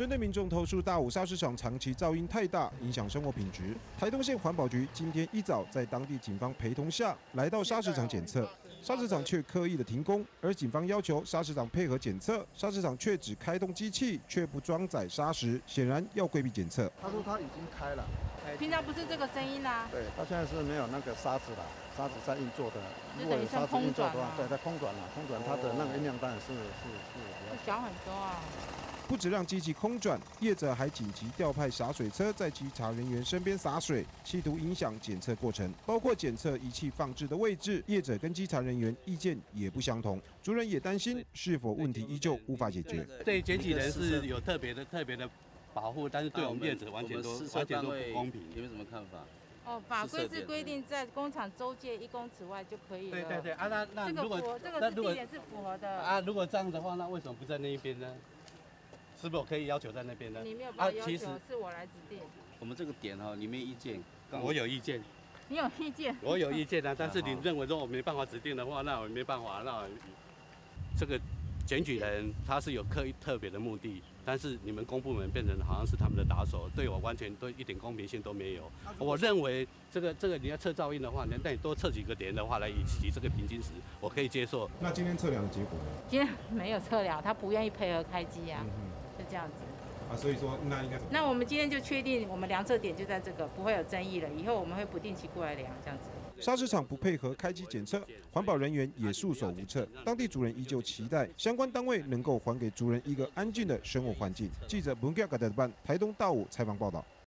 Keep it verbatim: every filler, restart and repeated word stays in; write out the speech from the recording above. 针对民众投诉大武砂石场长期噪音太大，影响生活品质，台东县环保局今天一早在当地警方陪同下来到砂石场检测，砂石场却刻意的停工，而警方要求砂石场配合检测，砂石场却只开动机器，却不装载砂石，显然要规避检测。他说他已经开了，平常不是这个声音啦、啊。对，他现在是没有那个砂石了，砂石在运作的，如果有砂石运作的话，对，在空转了，空转它的那个音量当然是是是。是小很多啊。 不止让机器空转，业者还紧急调派洒水车在稽查人员身边洒水，企图影响检测过程，包括检测仪器放置的位置。业者跟稽查人员意见也不相同，族人也担心是否问题依旧无法解决。对检举人是有特别的特别的保护，但是对我们业者完全都完全都不公平。你们什么看法？ 哦，法规是规定在工厂周界一公尺外就可以了。对对对，啊那那如果这个地点是符合的啊，如果这样的话，那为什么不在那一边呢？是不是我可以要求在那边呢？你没有办法要求，是我来指定。我们这个点哈，你没有意见，我有意见。你有意见？我有意见啊，但是你认为说我没办法指定的话，那我没办法，那这个检举人他是有刻意特别的目的。 但是你们公部门变成好像是他们的打手，对我完全都一点公平性都没有。我认为这个这个你要测噪音的话，那那你多测几个点的话来以及这个平均值，我可以接受。那今天测量的结果呢？今天没有测量，他不愿意配合开机啊，嗯、就这样子。啊，所以说那应该怎么？那我们今天就确定我们量测点就在这个，不会有争议了。以后我们会不定期过来量这样子。 砂石场不配合开机检测，环保人员也束手无策。当地族人依旧期待相关单位能够还给族人一个安静的生活环境。记者文嘉格德办台东大武采访报道。